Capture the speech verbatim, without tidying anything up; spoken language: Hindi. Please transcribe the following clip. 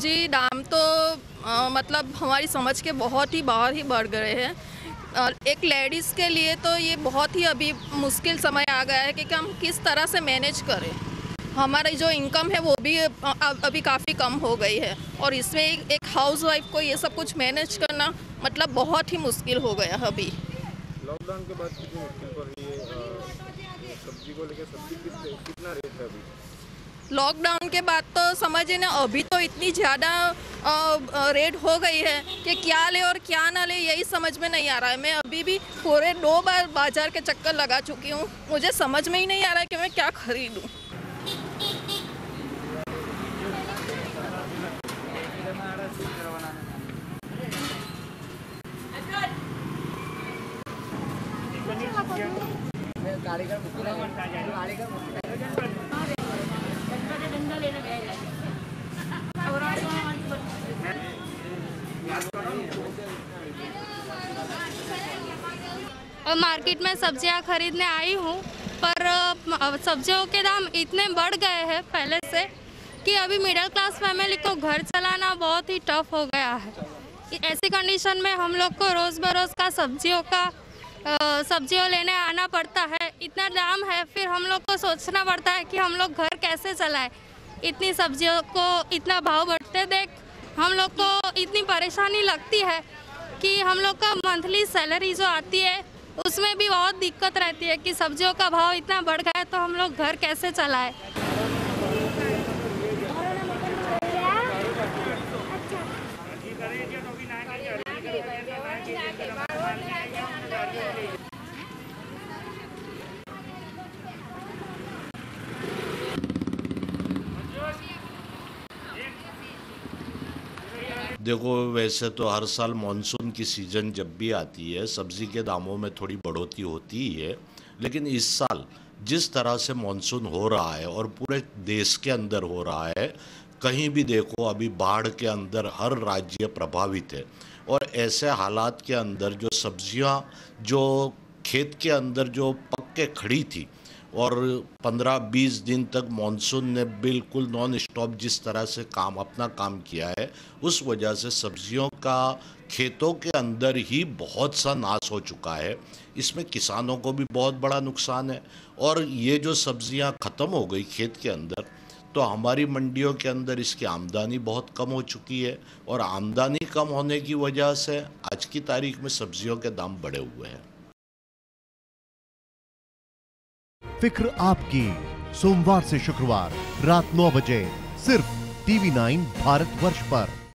जी दाम तो आ, मतलब हमारी समझ के बहुत ही बाहर ही बढ़ गए हैं। एक लेडीज़ के लिए तो ये बहुत ही अभी मुश्किल समय आ गया है कि, कि हम किस तरह से मैनेज करें। हमारी जो इनकम है वो भी अभी काफ़ी कम हो गई है और इसमें एक हाउसवाइफ को ये सब कुछ मैनेज करना मतलब बहुत ही मुश्किल हो गया है। अभी लॉकडाउन के बाद कितनी मुश्किल पड़ रही है सब्जी को लेकर, सब्जी कितना रेट है अभी लॉकडाउन के बाद? तो समझिए ना, अभी तो इतनी ज़्यादा रेट हो गई है कि क्या ले और क्या ना ले यही समझ में नहीं आ रहा है। मैं अभी भी पूरे दो बार बाज़ार के चक्कर लगा चुकी हूँ, मुझे समझ में ही नहीं आ रहा है कि मैं क्या खरीदूँ। मार्केट में सब्जियां खरीदने आई हूं, पर सब्जियों के दाम इतने बढ़ गए हैं पहले से कि अभी मिडिल क्लास फैमिली को घर चलाना बहुत ही टफ हो गया है। ऐसी कंडीशन में हम लोग को रोज़ बरोज़ का सब्जियों का सब्जियों लेने आना पड़ता है। इतना दाम है, फिर हम लोग को सोचना पड़ता है कि हम लोग घर कैसे चलाएं। इतनी सब्जियों को इतना भाव बढ़ते देख हम लोग को इतनी परेशानी लगती है कि हम लोग का मंथली सैलरी जो आती है उसमें भी बहुत दिक्कत रहती है कि सब्जियों का भाव इतना बढ़ गया है तो हम लोग घर कैसे चलाएं। देखो, वैसे तो हर साल मानसून की सीज़न जब भी आती है सब्ज़ी के दामों में थोड़ी बढ़ोतरी होती ही है, लेकिन इस साल जिस तरह से मानसून हो रहा है और पूरे देश के अंदर हो रहा है, कहीं भी देखो अभी बाढ़ के अंदर हर राज्य प्रभावित है। और ऐसे हालात के अंदर जो सब्जियां जो खेत के अंदर जो पक के खड़ी थी और पंद्रह बीस दिन तक मानसून ने बिल्कुल नॉन स्टॉप जिस तरह से काम अपना काम किया है, उस वजह से सब्जियों का खेतों के अंदर ही बहुत सा नाश हो चुका है। इसमें किसानों को भी बहुत बड़ा नुकसान है। और ये जो सब्जियां ख़त्म हो गई खेत के अंदर, तो हमारी मंडियों के अंदर इसकी आमदनी बहुत कम हो चुकी है और आमदनी कम होने की वजह से आज की तारीख में सब्जियों के दाम बढ़े हुए हैं। फिक्र आपकी, सोमवार से शुक्रवार रात नौ बजे सिर्फ टीवी नाइन भारतवर्ष पर।